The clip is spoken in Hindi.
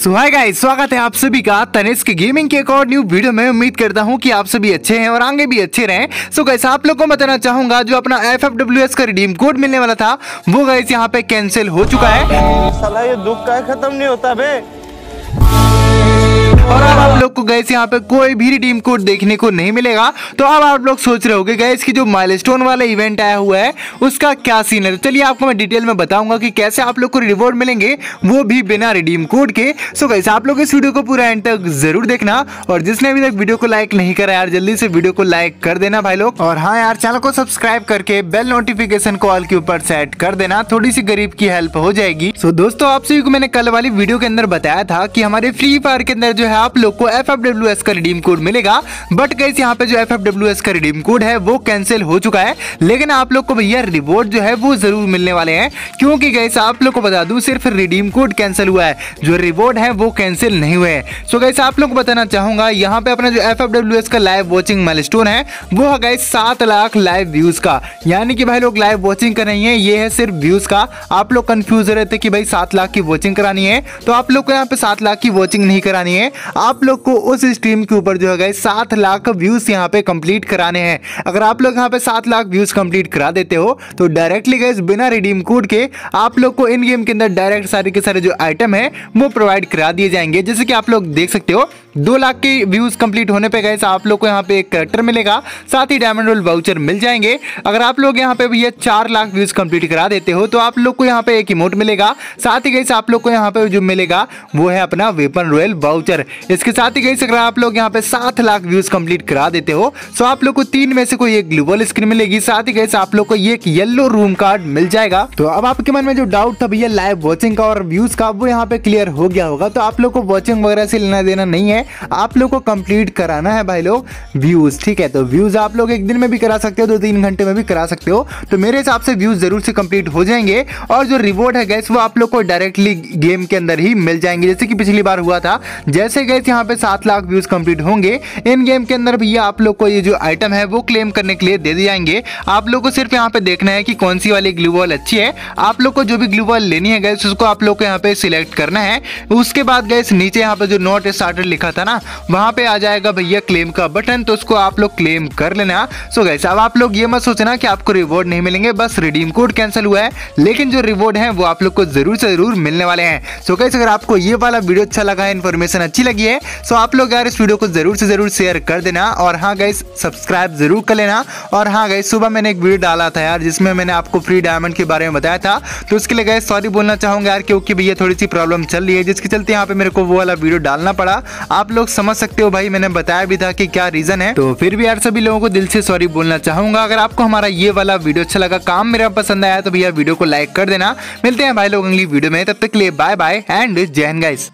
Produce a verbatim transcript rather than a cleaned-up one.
सो हाय गाइस, स्वागत है आप सभी का तनिष्क गेमिंग के एक और न्यू वीडियो में। उम्मीद करता हूं कि आप सभी अच्छे हैं और आगे भी अच्छे रहें। सो गाइस, आप लोगों को बताना चाहूंगा जो अपना एफ एफ डब्ल्यू एस का रिडीम कोड मिलने वाला था वो गाइस यहां पे कैंसिल हो चुका है। साला ये दुख का खत्म नहीं होता बे। और अब आप लोग को गैस यहाँ पे कोई भी रिडीम कोड देखने को नहीं मिलेगा। तो अब आप लोग सोच रहे होगे गैस कि जो माइलस्टोन वाला इवेंट आया हुआ है उसका क्या सीन है। तो चलिए आपको मैं डिटेल में बताऊंगा कि कैसे आप लोग को रिवॉर्ड मिलेंगे, वो भी बिना रिडीम कोड के। सो गैस, आप लोग इस वीडियो को पूरा एंड तक जरूर देखना। और जिसने अभी तक वीडियो को लाइक नहीं करा यार, जल्दी से वीडियो को लाइक कर देना भाई लोग। और हाँ यार, चैनल को सब्सक्राइब करके बेल नोटिफिकेशन को ऑल के ऊपर सेट कर देना, थोड़ी सी गरीब की हेल्प हो जाएगी। सो दोस्तों, आप सभी को मैंने कल वाली वीडियो के अंदर बताया था कि हमारे फ्री फायर के अंदर जो है आप लोग को एफ एफ डब्ल्यू एस का रिडीम कोड मिलेगा। बट गाइस यहाँ पे जो एफ एफ डब्ल्यू एस का रिडीम कोड है वो कैंसिल हो चुका है, लेकिन आप लोग को भैया रिवॉर्ड जो है वो जरूर मिलने वाले हैं। क्योंकि गाइस आप लोग को बता दूं, सिर्फ रिडीम कोड कैंसिल हुआ है, जो रिवॉर्ड है वो कैंसिल नहीं हुए हैं। सो गाइस, आप लोग को बताना चाहूंगा यहाँ पे अपना जो एफ एफ डब्ल्यू एस का लाइव वॉचिंग माइलस्टोन है वो है गाइस सात लाख लाइव व्यूज का। यानी कि भाई लोग लाइव वॉचिंग कर रही है, ये है सिर्फ व्यूज का। आप लोग कंफ्यूज रहते कि भाई सात लाख की वॉचिंग करानी है, तो आप लोग को यहाँ पे सात लाख की वॉचिंग नहीं करानी है। आप लोग को उस स्ट्रीम के ऊपर जो है गाइस सात लाख व्यूज यहाँ पे कंप्लीट कराने हैं। अगर आप लोग यहाँ पे सात लाख व्यूज कंप्लीट करा देते हो तो डायरेक्टली गाइस बिना रिडीम कोड के आप लोग को इन गेम के अंदर डायरेक्ट सारे के सारे जो आइटम है वो प्रोवाइड करा दिए जाएंगे। जैसे कि आप लोग देख सकते हो, दो लाख के व्यूज कंप्लीट होने पे गाइस आप लोग को यहाँ पे एक कैरेक्टर मिलेगा, साथ ही डायमंड रोल वाउचर मिल जाएंगे। अगर आप लोग यहाँ पे भैया चार लाख व्यूज कंप्लीट करा देते हो तो आप लोग को यहाँ पे एक इमोट मिलेगा। साथ ही गाइस आप लोग को यहाँ पे जो मिलेगा वो है अपना वेपन रॉयल वाउचर। इसके साथ ही गाइस अगर आप लोग यहाँ पे सात लाख व्यूज कंप्लीट करा देते हो तो आप लोग को तीन में से कोई एक ग्लोबल स्क्रीन मिलेगी। साथ ही गाइस आप लोग को ये एक येलो रूम कार्ड मिल जाएगा। तो अब आपके मन में जो डाउट था भैया लाइव वॉचिंग का और व्यूज का, वो यहाँ पे क्लियर हो गया होगा। तो आप लोग को वॉचिंग वगैरह से लेना देना नहीं है, आप लोग को कंप्लीट कराना है भाई लोग व्यूज, ठीक है। तो व्यूज आप लोग एक दिन में भी करा सकते हो, दो तीन घंटे में भी करा सकते हो। तो मेरे हिसाब से व्यूज जरूर से कंप्लीट हो जाएंगे और जो रिवॉर्ड है गाइस वो आप लोग को डायरेक्टली गेम के अंदर ही मिल जाएंगे। जैसे कि पिछली बार हुआ था, जैसे गाइस यहाँ पे सात लाख व्यूज कंप्लीट होंगे इन गेम के अंदर भैया आप लोग को ये जो आइटम है वो क्लेम करने के लिए दे दिए जाएंगे। आप लोग को सिर्फ यहाँ पे देखना है कि कौन सी वाली ग्लू वॉल अच्छी है। आप लोग को जो भी ग्लू वॉल लेनी है गाइस उसको आप लोग को यहाँ पे सिलेक्ट करना है। उसके बाद गाइस नीचे यहाँ पे जो नॉट स्टार्टेड लिखा था ना, वहां पे आ जाएगा भैया क्लेम का बटन, तो उसको आप लोग क्लेम कर लेना। सो गाइस, अब आप लोग ये मत सोचना कि आपको रिवॉर्ड नहीं मिलेंगे, बस रिडीम कोड कैंसिल हुआ है, लेकिन जो रिवॉर्ड है वो आप लोग को जरूर से जरूर मिलने वाले हैं। सो गाइस, अगर आपको ये वाला वीडियो अच्छा लगा है, इन्फॉर्मेशन अच्छी लगी है, सो आप लोग यार इस वीडियो को जरूर से जरूर शेयर कर देना। और हाँ गाइस, सब्सक्राइब जरूर कर लेना। और हाँ गाइस, सुबह मैंने एक वीडियो डाला था यार जिसमें मैंने आपको फ्री डायमंड के बारे में बताया था, तो उसके लिए गाइस सॉरी बोलना चाहूंगा यार, क्योंकि भैया थोड़ी सी प्रॉब्लम चल रही है जिसके चलते यहाँ पे मेरे को वो वाला वीडियो डालना पड़ा। आप लोग समझ सकते हो भाई, मैंने बताया भी था कि क्या रीजन है। तो फिर भी यार सभी लोगों को दिल से सॉरी बोलना चाहूंगा। अगर आपको हमारा ये वाला वीडियो अच्छा लगा, काम मेरा पसंद आया, तो भैया वीडियो को लाइक कर देना। मिलते हैं भाई लोग अगली वीडियो में, तब तक के लिए बाय बाय एंड जय हिंद गाइस।